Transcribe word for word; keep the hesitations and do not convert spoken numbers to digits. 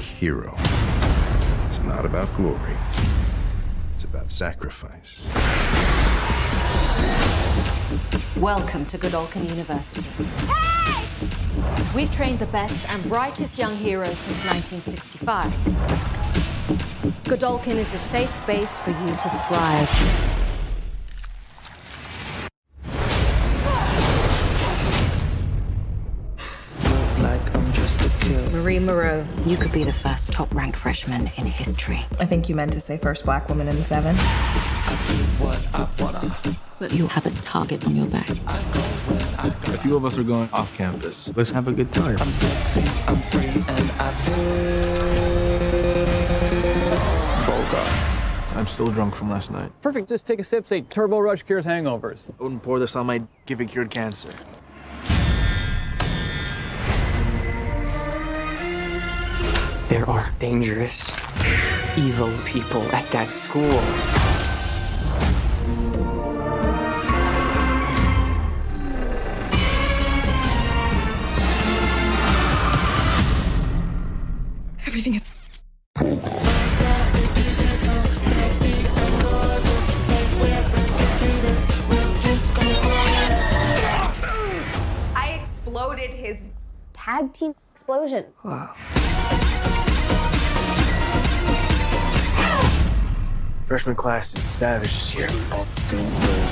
hero. It's not about glory. It's about sacrifice. Welcome to Godolkin University. Hey! We've trained the best and brightest young heroes since nineteen sixty-five. Godolkin is a safe space for you to thrive. Marie Moreau, you could be the first top-ranked freshman in history. I think you meant to say first black woman in the seven. I do what I wanna. But you have a target on your back. I go where I go. A few of us are going off campus. Let's have a good time. I'm sexy, I'm free, and I feel vulgar. I'm still drunk from last night. Perfect. Just take a sip, say Turbo Rush cures hangovers. I wouldn't pour this on my give it cured cancer. There are dangerous, evil people at that school. Everything is... I exploded his tag team explosion. Wow. Freshman class is savage this year.